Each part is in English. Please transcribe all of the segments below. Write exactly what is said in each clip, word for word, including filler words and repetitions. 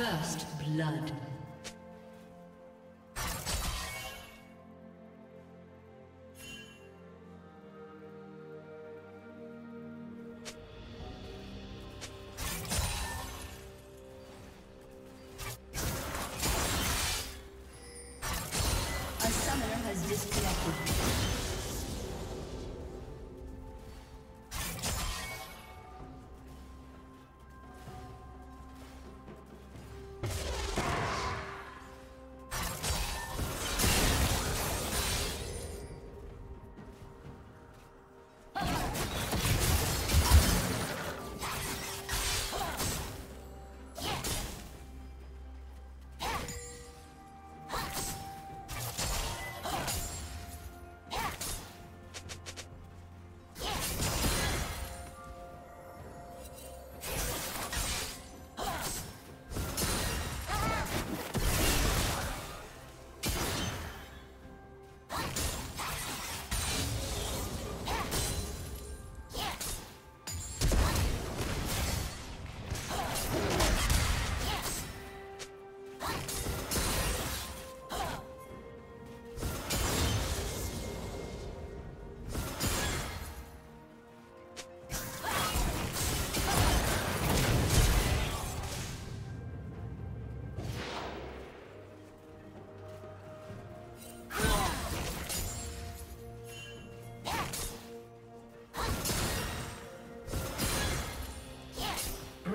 First blood.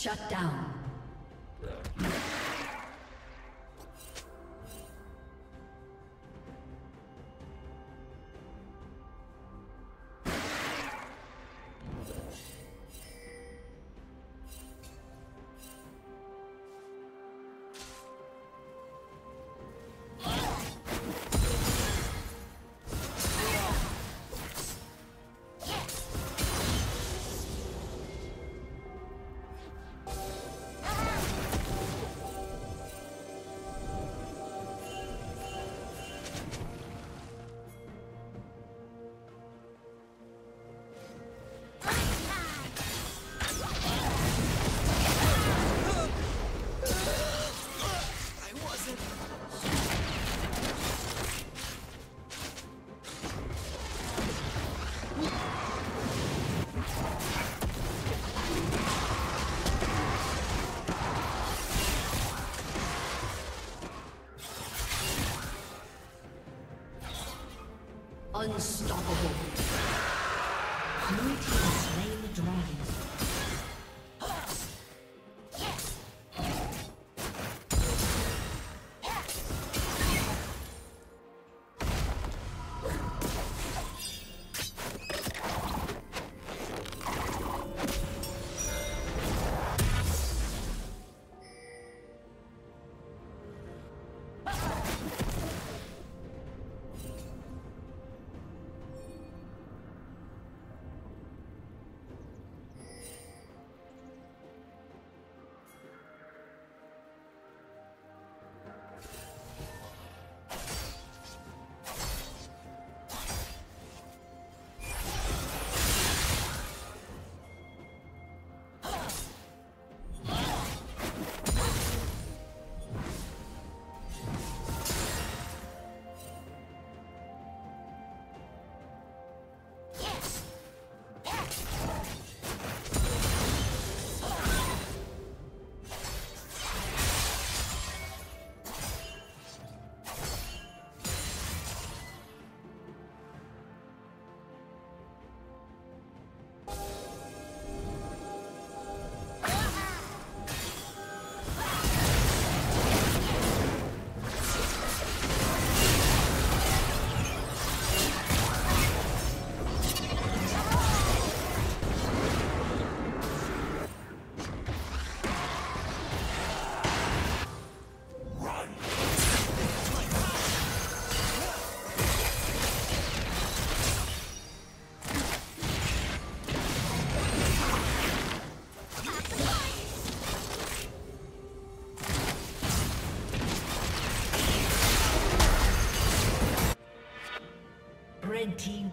Shut down. Unstoppable. Blue team slain the dragon. Red team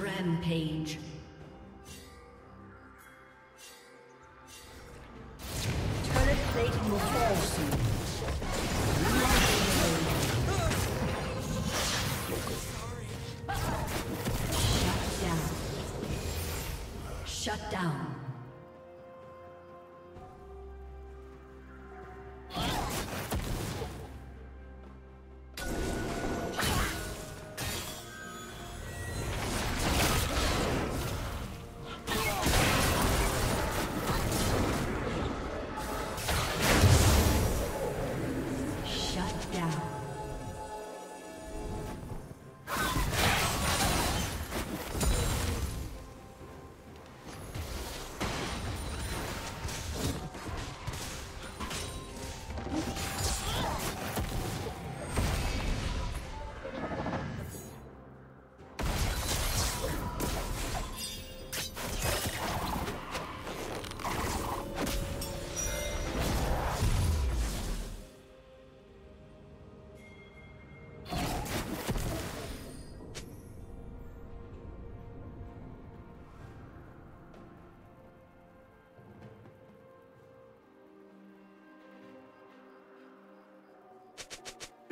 Rampage. Turret plating will fall soon. Shut down.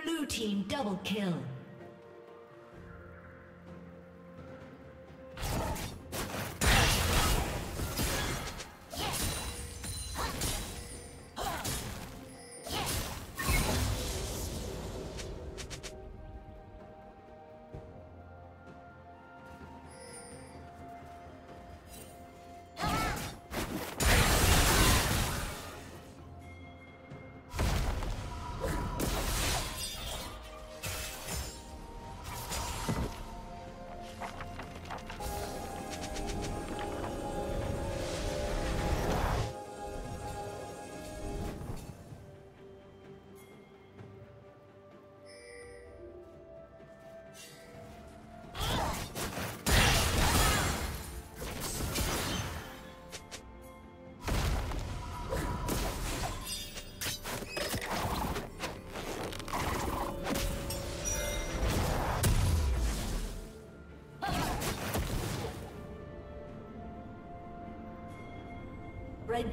Blue team double kill. Red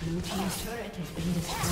Blue team's turret has been destroyed.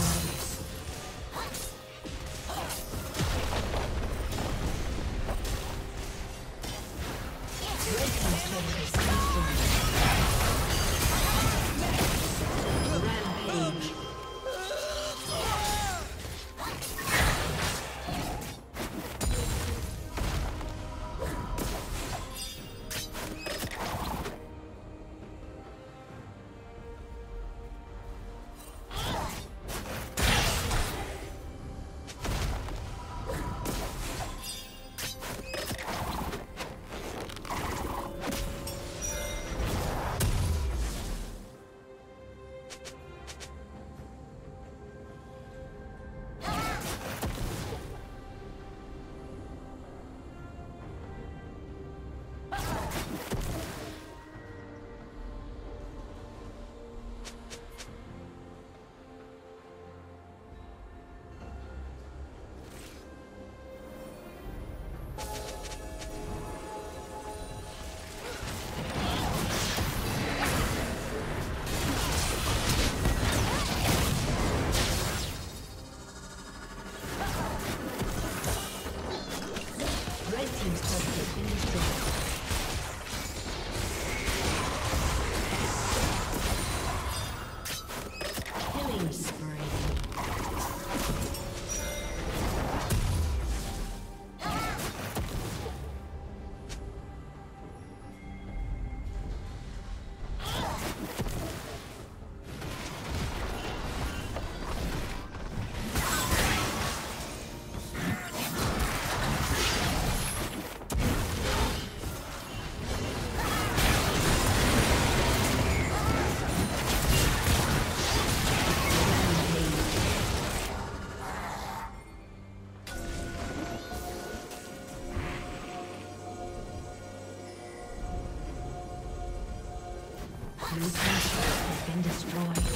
Blue Town has been destroyed.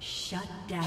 Shut down.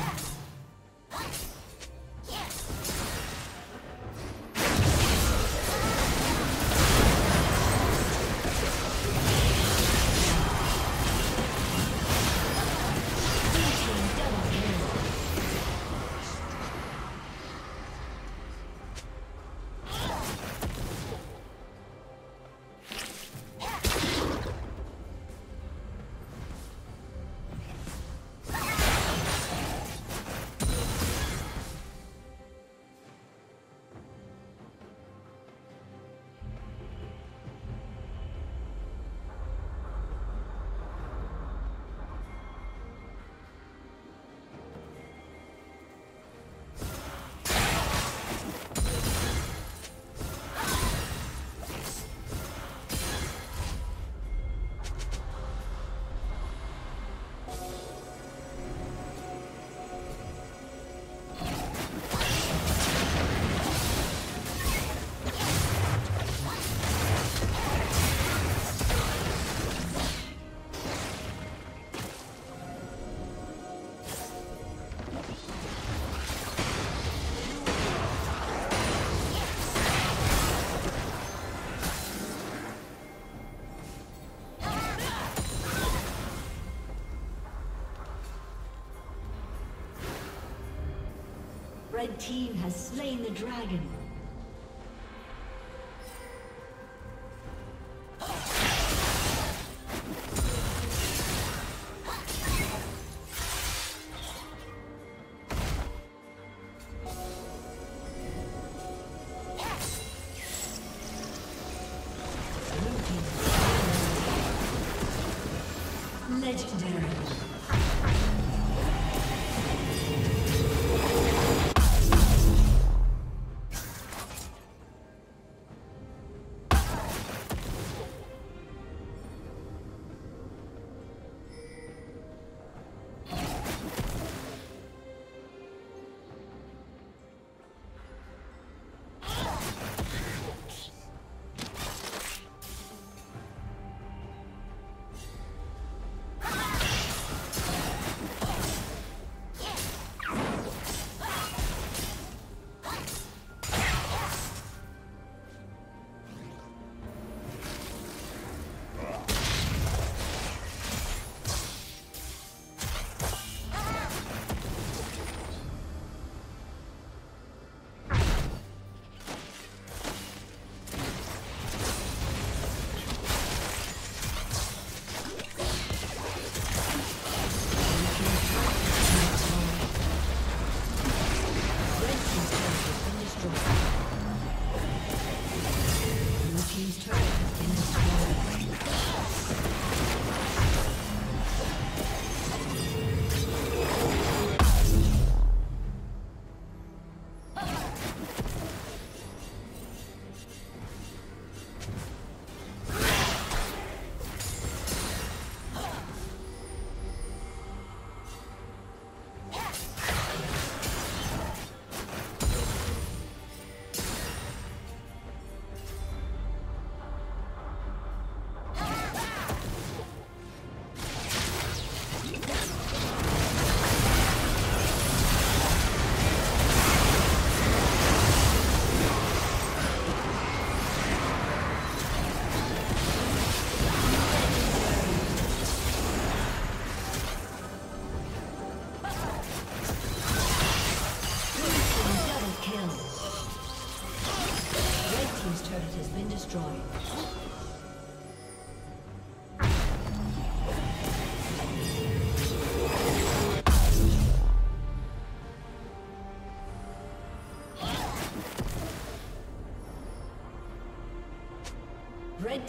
Red team has slain the dragon.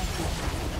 Disconnected.